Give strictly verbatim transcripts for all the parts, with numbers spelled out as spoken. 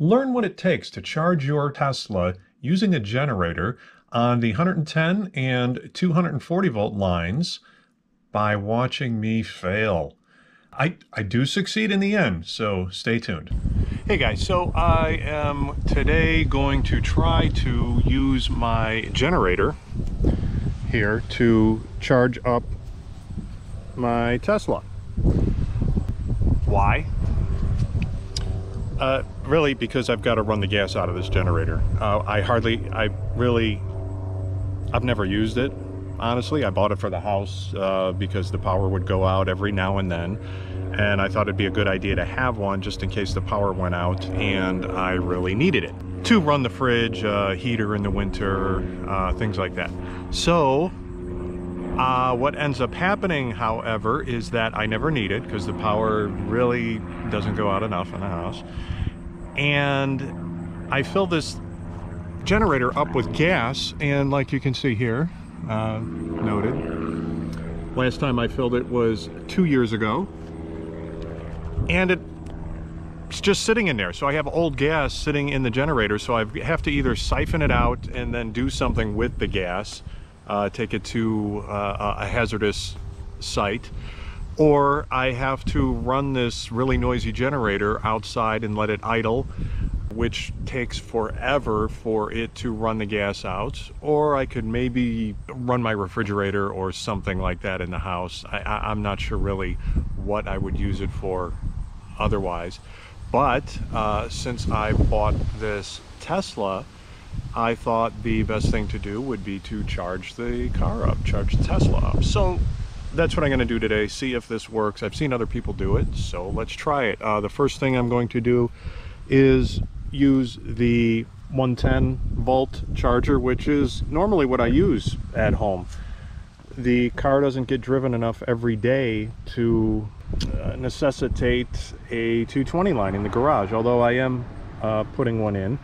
Learn what it takes to charge your Tesla using a generator on the one hundred ten and two hundred forty volt lines by watching me fail. I, I do succeed in the end, so stay tuned. Hey guys, so I am today going to try to use my generator here to charge up my Tesla. Why? Uh, really, because I've got to run the gas out of this generator. Uh, I hardly, I really, I've never used it. Honestly, I bought it for the house uh, because the power would go out every now and then, and I thought it'd be a good idea to have one just in case the power went out and I really needed it to run the fridge, uh, heater in the winter, uh, things like that. So uh, what ends up happening, however, is that I never need it because the power really doesn't go out enough in the house, and I fill this generator up with gas, and like you can see here, uh noted last time I filled it was two years ago, and it's just sitting in there. So I have old gas sitting in the generator, so I have to either siphon it out and then do something with the gas, uh take it to uh, a hazardous site, or I have to run this really noisy generator outside and let it idle, which takes forever for it to run the gas out. Or I could maybe run my refrigerator or something like that in the house. I, I, I'm not sure really what I would use it for otherwise. But uh, since I bought this Tesla, I thought the best thing to do would be to charge the car up, charge the Tesla up. So that's what I'm gonna do today, see if this works. I've seen other people do it, so let's try it. Uh, the first thing I'm going to do is use the one ten volt charger, which is normally what I use at home. The car doesn't get driven enough every day to uh, necessitate a two twenty line in the garage, although I am uh, putting one in.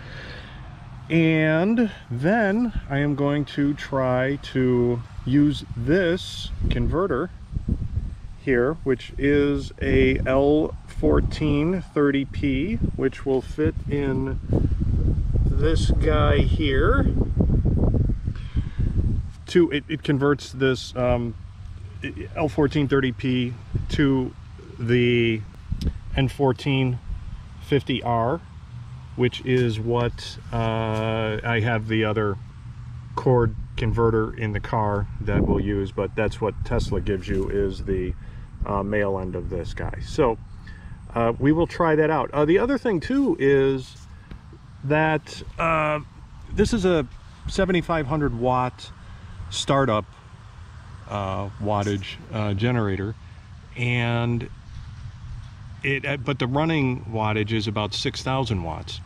And then I am going to try to use this converter here, which is a L fourteen thirty P, which will fit in this guy here. To it, it converts this um, L fourteen thirty P to the N fourteen fifty R, which is what uh, I have the other cord converter in the car that we'll use, but that's what Tesla gives you, is the uh, male end of this guy. So Uh, we will try that out. Uh, the other thing too is that uh, this is a seventy-five hundred watt startup uh, wattage uh, generator, and it but the running wattage is about six thousand watts.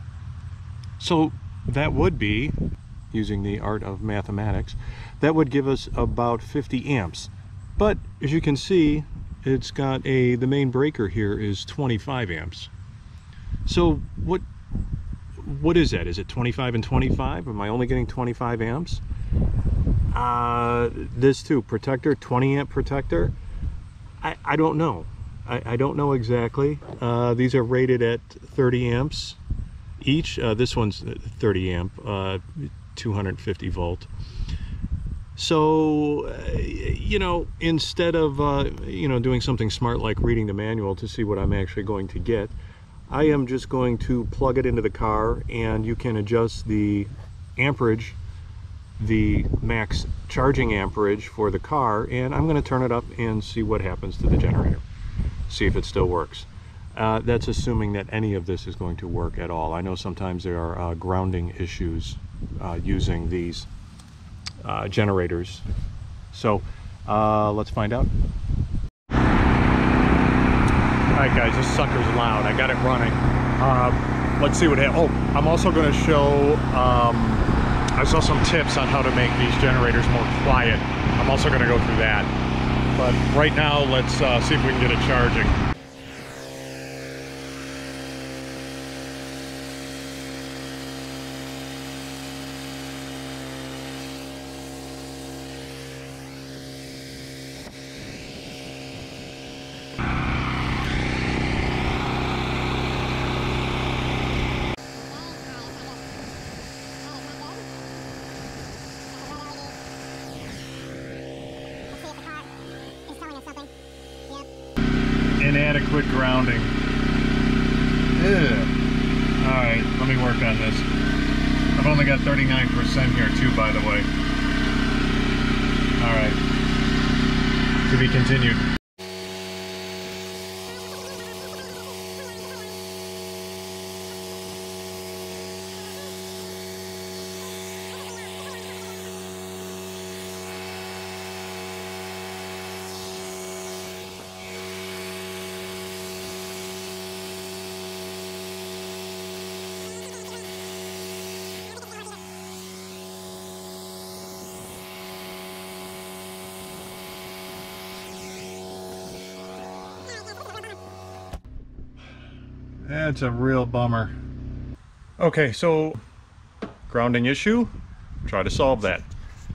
So that would be, using the art of mathematics, that would give us about fifty amps. But as you can see, it's got a the main breaker here is twenty-five amps. So what what is that? Is it twenty-five and twenty-five? Am I only getting twenty-five amps? Uh, this too, protector, twenty amp protector. I, I don't know. I, I don't know exactly. Uh, these are rated at thirty amps each. Uh, this one's thirty amp, uh, two hundred fifty volt. So, uh, you know, instead of, uh, you know, doing something smart like reading the manual to see what I'm actually going to get, I am just going to plug it into the car, and you can adjust the amperage, the max charging amperage for the car, and I'm going to turn it up and see what happens to the generator. See if it still works. Uh, that's assuming that any of this is going to work at all. I know sometimes there are uh, grounding issues uh, using these Uh, generators. So uh, let's find out. Alright guys, this sucker's loud. I got it running. Uh, let's see what happens. Oh, I'm also going to show, um, I saw some tips on how to make these generators more quiet. I'm also going to go through that. But right now, let's uh, see if we can get it charging. inadequate grounding. Ugh. All right, let me work on this. I've only got thirty-nine percent here too, by the way. All right, to be continued. That's a real bummer. Okay, so grounding issue, try to solve that.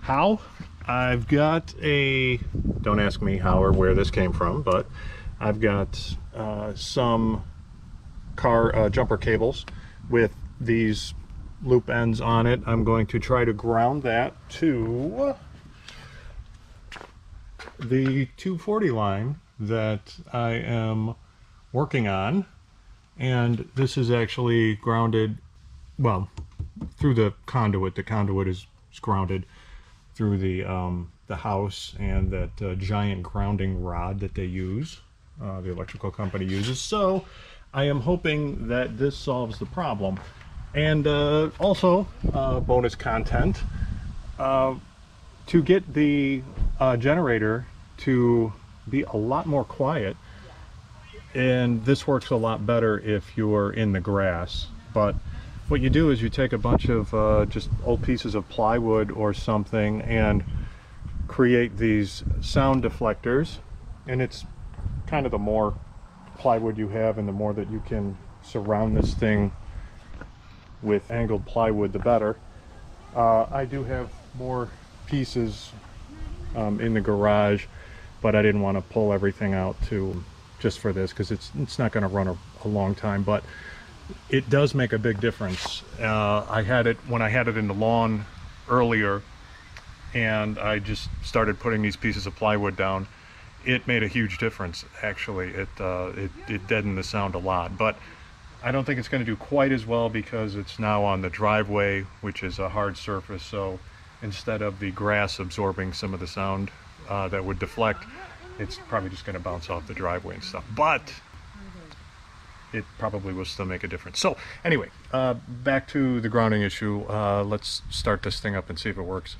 How? I've got a, don't ask me how or where this came from, but I've got uh, some car uh, jumper cables with these loop ends on it. I'm going to try to ground that to the two forty line that I am working on. And this is actually grounded, well, through the conduit. The conduit is grounded through the um, the house and that uh, giant grounding rod that they use, uh, the electrical company uses. So I am hoping that this solves the problem. And uh, also, uh, bonus content, uh, to get the uh, generator to be a lot more quiet. And this works a lot better if you're in the grass, but what you do is you take a bunch of uh, just old pieces of plywood or something and create these sound deflectors. And it's kind of, the more plywood you have and the more that you can surround this thing with angled plywood, the better. uh, I do have more pieces um, in the garage, but I didn't want to pull everything out to just for this, because it's it's not going to run a, a long time, but it does make a big difference. Uh, I had it when I had it in the lawn earlier, and I just started putting these pieces of plywood down. It made a huge difference, actually. It uh, it it deadened the sound a lot, but I don't think it's going to do quite as well because it's now on the driveway, which is a hard surface. So instead of the grass absorbing some of the sound uh, that would deflect, it's probably just going to bounce off the driveway and stuff, but it probably will still make a difference. So anyway, uh, back to the grounding issue. Uh, let's start this thing up and see if it works.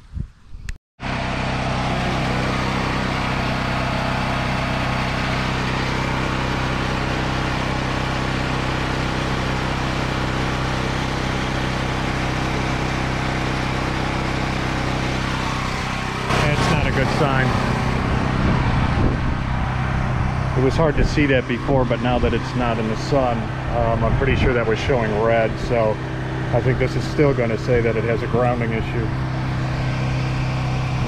That's not a good sign. It was hard to see that before, but now that it's not in the sun, um, I'm pretty sure that was showing red, so I think this is still going to say that it has a grounding issue.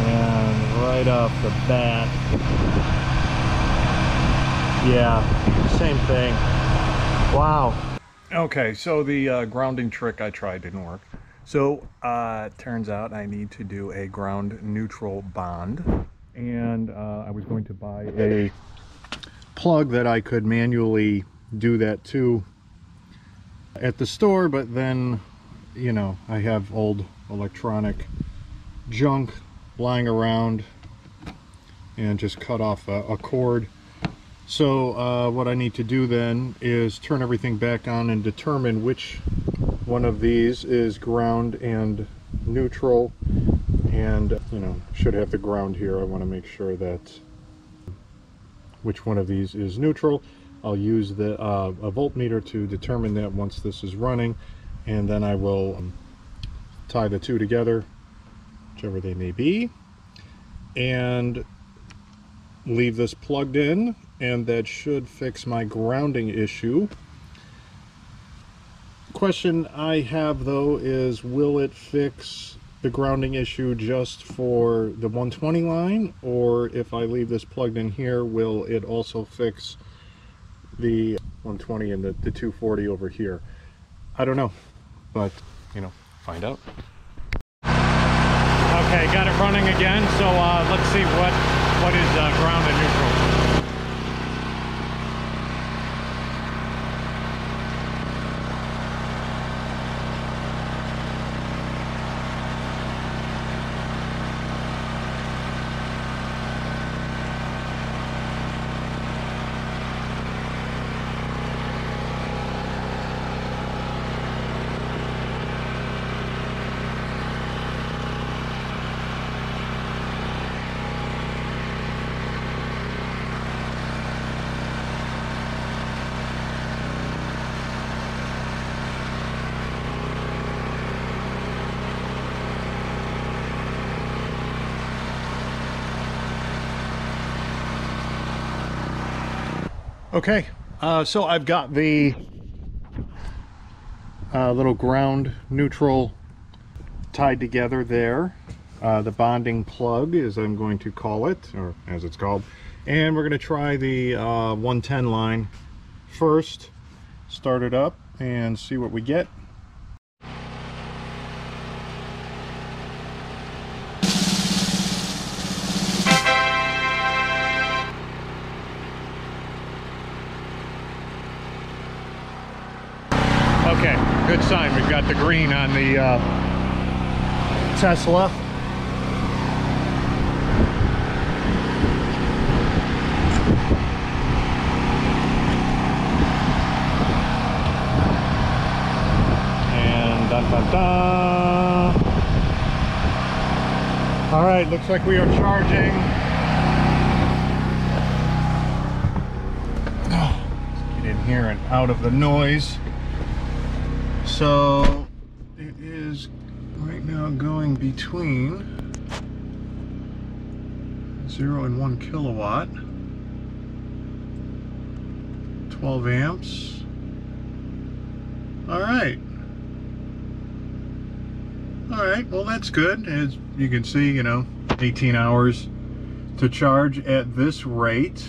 And right off the bat, yeah, same thing. Wow. Okay, so the uh, grounding trick I tried didn't work. So uh, it turns out I need to do a ground neutral bond, and uh, I was going to buy a plug that I could manually do that to at the store, but then, you know, I have old electronic junk lying around and just cut off a, a cord. So uh, what I need to do then is turn everything back on and determine which one of these is ground and neutral, and, you know, should have the ground here. I want to make sure that which one of these is neutral. I'll use the uh, a voltmeter to determine that once this is running, and then I will um, tie the two together, whichever they may be, and leave this plugged in, and that should fix my grounding issue. Question I have though is, will it fix the grounding issue just for the one twenty line, or if I leave this plugged in here, will it also fix the one twenty and the, the two forty over here? I don't know, but, you know, find out. Okay, got it running again, so uh, let's see what what is uh, ground and neutral. Okay, uh, so I've got the uh, little ground neutral tied together there. Uh, the bonding plug, as I'm going to call it, or as it's called. And we're going to try the uh, one ten line first. Start it up and see what we get. Okay, good sign. We've got the green on the uh, Tesla. And da da da. All right, looks like we are charging. Let's get in here and out of the noise. So it is right now going between zero and one kilowatt, twelve amps. All right, all right. Well, that's good. As you can see, you know, eighteen hours to charge at this rate,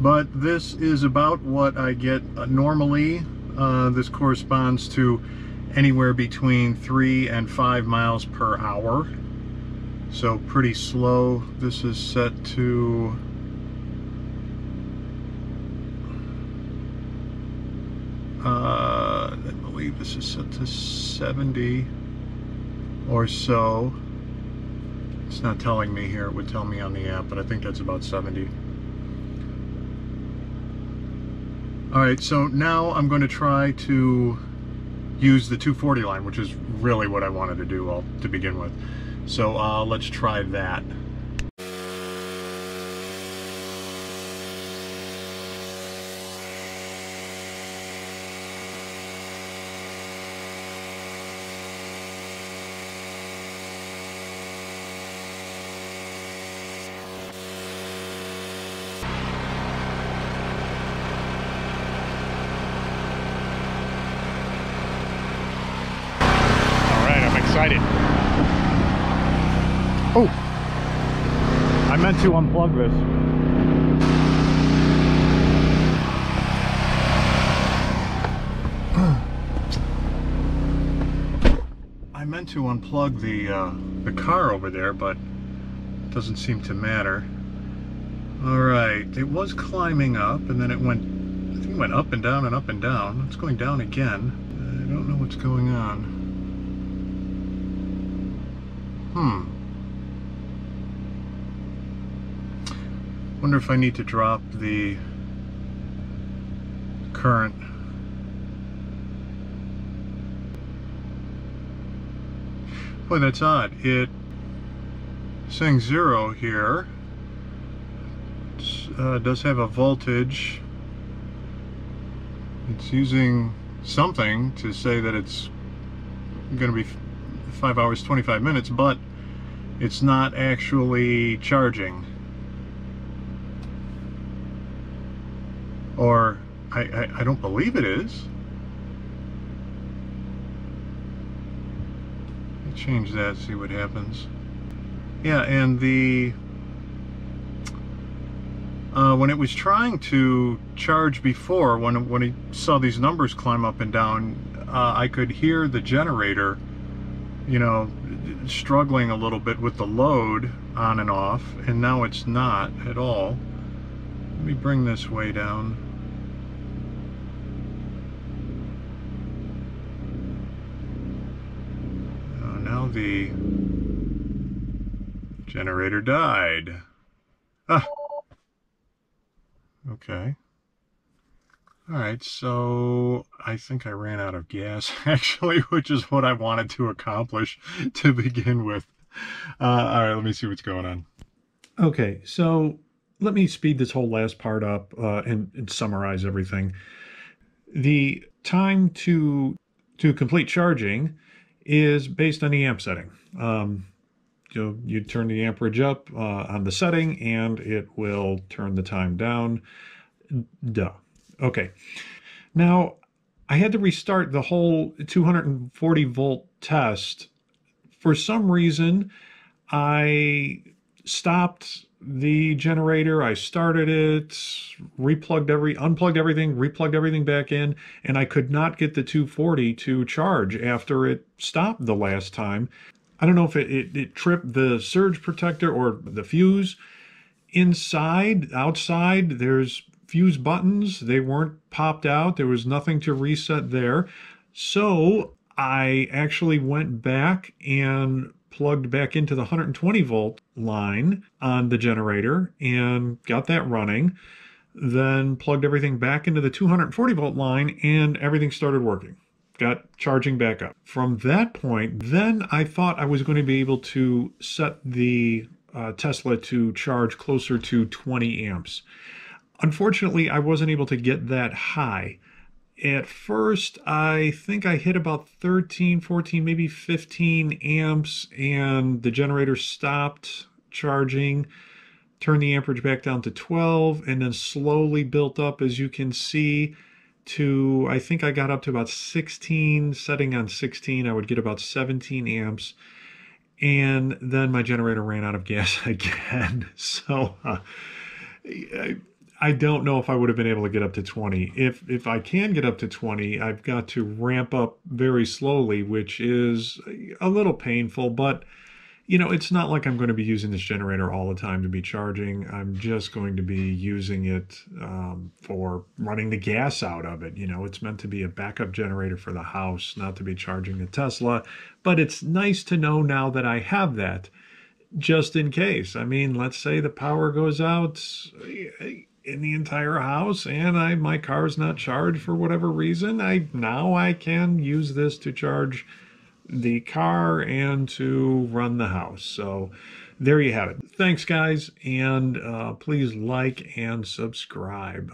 but this is about what I get normally. Uh, this corresponds to anywhere between three and five miles per hour, so pretty slow. This is set to uh, I believe this is set to seventy or so. It's not telling me here, it would tell me on the app, but I think that's about seventy. All right, so now I'm going to try to use the two forty line, which is really what I wanted to do all to begin with. So uh, let's try that. Oh, I meant to unplug this. I meant to unplug the uh, the car over there, but it doesn't seem to matter. All right, it was climbing up, and then it went. I think it went up and down and up and down. It's going down again. I don't know what's going on. Hmm. Wonder if I need to drop the current. Boy, that's odd. It saying zero here. It uh, does have a voltage. It's using something to say that it's going to be five hours twenty-five minutes, but it's not actually charging. Or I, I, I don't believe it is. Let me change that, see what happens. Yeah, and the uh, when it was trying to charge before, when when it saw these numbers climb up and down, uh, I could hear the generator, you know, struggling a little bit with the load on and off, and now it's not at all. Let me bring this way down. Oh, now the generator died. Ah. Okay. Alright, so I think I ran out of gas, actually, which is what I wanted to accomplish to begin with. Uh, Alright, let me see what's going on. Okay, so let me speed this whole last part up uh, and, and summarize everything. The time to, to complete charging is based on the amp setting. Um, you, you turn the amperage up uh, on the setting, and it will turn the time down. duh. Okay. Now, I had to restart the whole two hundred forty volt test. For some reason, I stopped the generator, I started it, replugged every, unplugged everything, replugged everything back in, and I could not get the two forty to charge after it stopped the last time. I don't know if it, it, it tripped the surge protector or the fuse. Inside, outside, there's fuse buttons. They weren't popped out. There was nothing to reset there. So I actually went back and plugged back into the one hundred twenty volt line on the generator and got that running. Then plugged everything back into the two hundred forty volt line and everything started working. Got charging back up. From that point, then I thought I was going to be able to set the uh, Tesla to charge closer to twenty amps. Unfortunately, I wasn't able to get that high. At first, I think I hit about thirteen, fourteen, maybe fifteen amps, and the generator stopped charging, turned the amperage back down to twelve, and then slowly built up, as you can see, to, I think I got up to about sixteen, setting on sixteen, I would get about seventeen amps, and then my generator ran out of gas again. So uh, I don't know if I would have been able to get up to twenty. If if I can get up to twenty, I've got to ramp up very slowly, which is a little painful, but you know, it's not like I'm going to be using this generator all the time to be charging. I'm just going to be using it um, for running the gas out of it. You know, it's meant to be a backup generator for the house, not to be charging a Tesla. But it's nice to know now that I have that, just in case. I mean, let's say the power goes out in the entire house and I my car's not charged for whatever reason. I now I can use this to charge the car and to run the house. So there you have it. Thanks, guys, and uh, please like and subscribe.